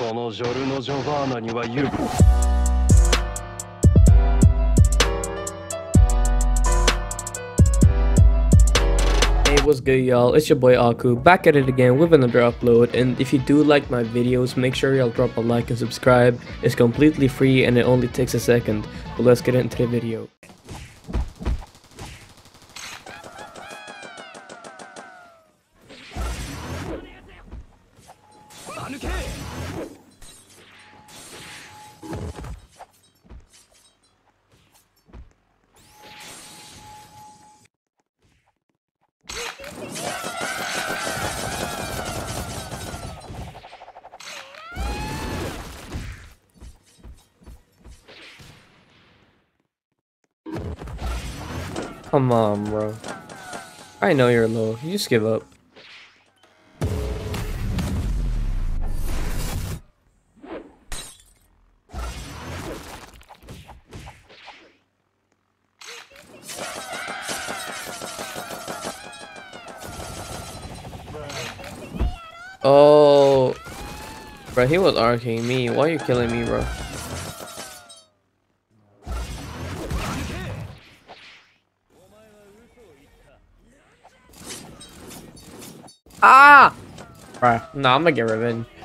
このジョルノ・ジョバーナには言う。Hey, what's good y'all, it's your boy Aku back at it again with another upload, and if you do like my videos, make sure y'all drop a like and subscribe. It's completely free and it only takes a second, but let's get into the video. Come on, bro. I know you're low. You just give up. Oh, bro, he was arcing me. Why are you killing me, bro? Ah! Bruh, nah, I'm gonna get revenge.